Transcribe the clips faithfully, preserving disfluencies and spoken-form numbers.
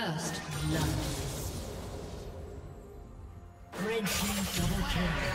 First love. Red team double kill.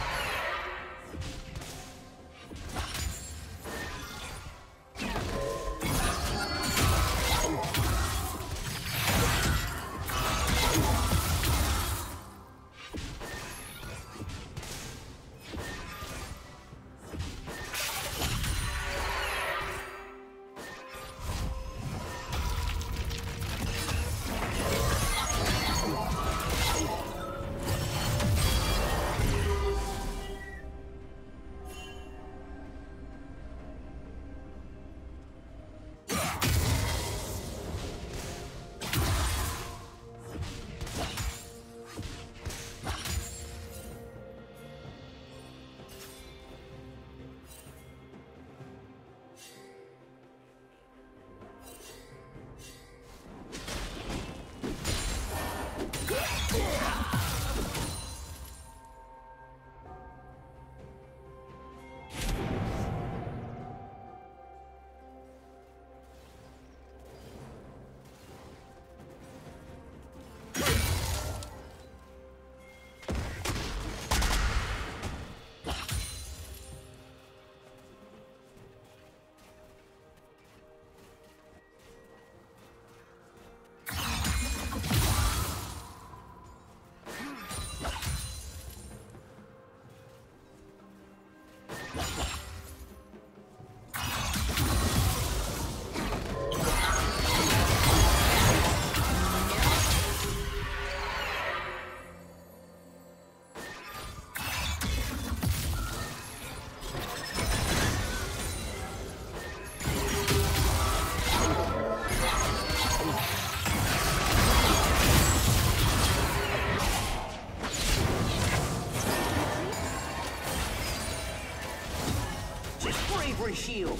Shield.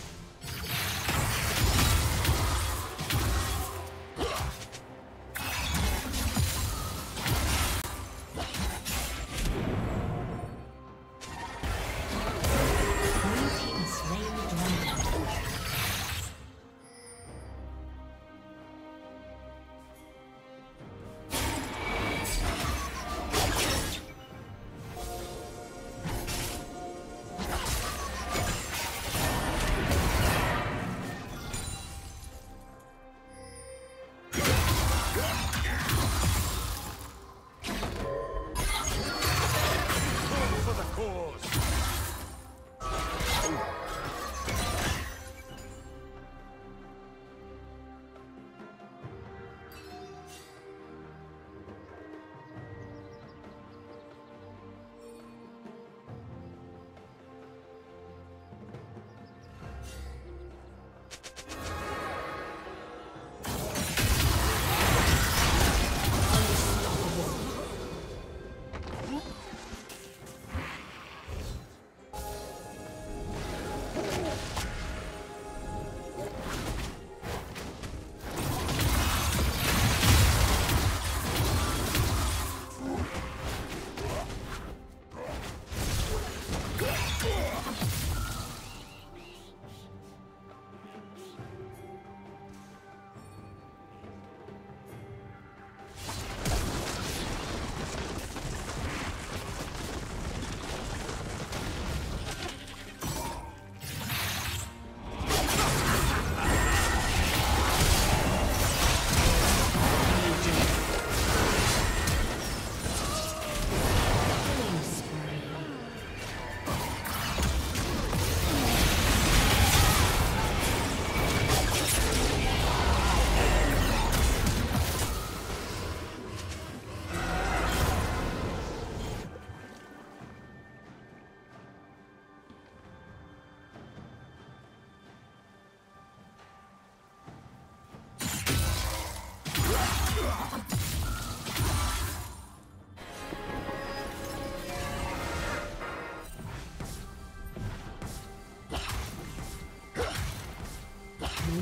Your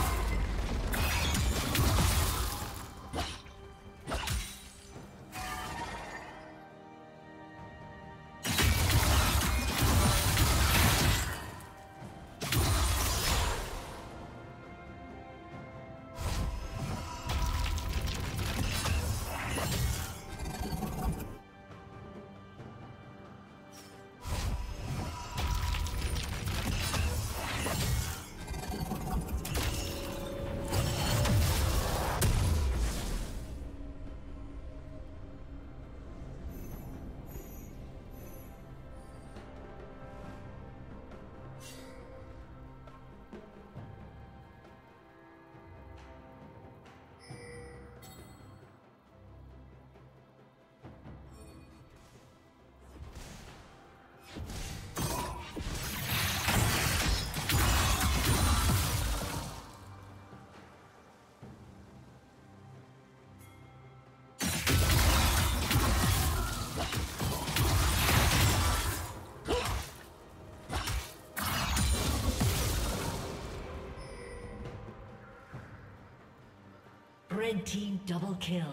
Red team double kill.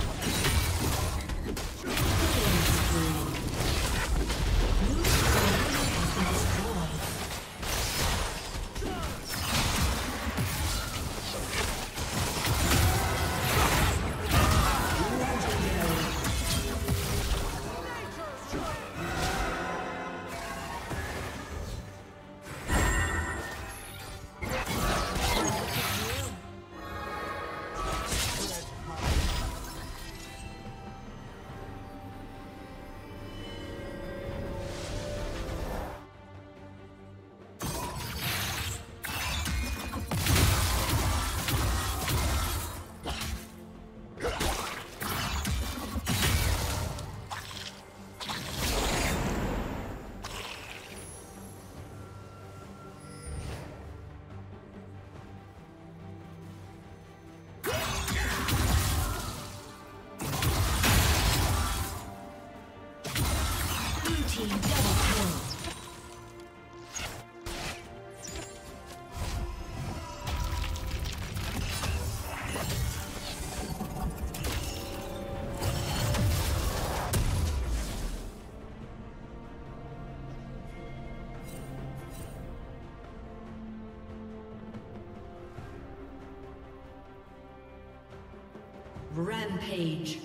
Rampage.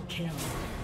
Double kill.